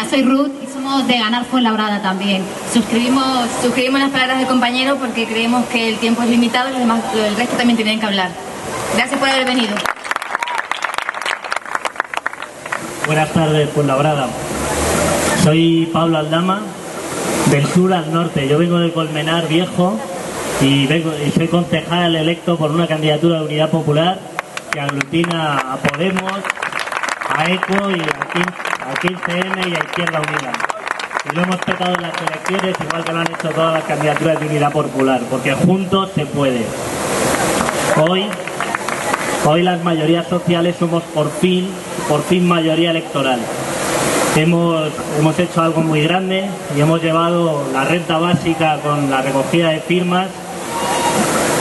Hola, soy Ruth y somos de Ganar Fuenlabrada también. Suscribimos las palabras del compañero porque creemos que el tiempo es limitado y los demás, el resto también tienen que hablar. Gracias por haber venido. Buenas tardes, Fuenlabrada. Soy Pablo Aldama, del sur al norte. Yo vengo de Colmenar Viejo y soy concejal electo por una candidatura de Unidad Popular que aglutina a Podemos, a EQUO y a 15M y a Izquierda Unida. Y lo hemos tratado en las elecciones, igual que lo han hecho todas las candidaturas de Unidad Popular, porque juntos se puede. Hoy las mayorías sociales somos por fin mayoría electoral. Hemos hecho algo muy grande y hemos llevado la renta básica con la recogida de firmas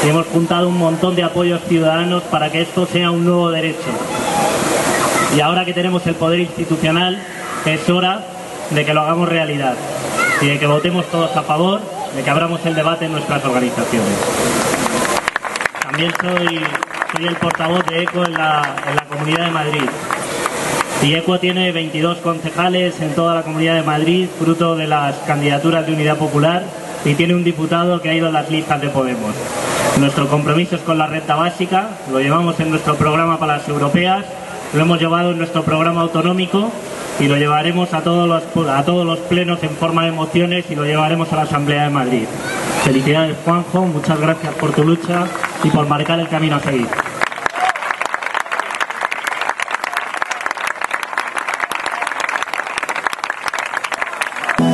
y hemos juntado un montón de apoyos ciudadanos para que esto sea un nuevo derecho. Y ahora que tenemos el poder institucional, es hora de que lo hagamos realidad y de que votemos todos a favor, de que abramos el debate en nuestras organizaciones. También soy el portavoz de EQUO en la Comunidad de Madrid. Y EQUO tiene 22 concejales en toda la Comunidad de Madrid, fruto de las candidaturas de Unidad Popular, y tiene un diputado que ha ido a las listas de Podemos. Nuestro compromiso es con la renta básica, lo llevamos en nuestro programa para las europeas, lo hemos llevado en nuestro programa autonómico y lo llevaremos a todos los plenos en forma de mociones y lo llevaremos a la Asamblea de Madrid. Felicidades, Juanjo, muchas gracias por tu lucha y por marcar el camino a seguir.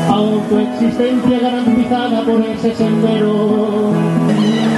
Autoexistencia garantizada por ese sendero.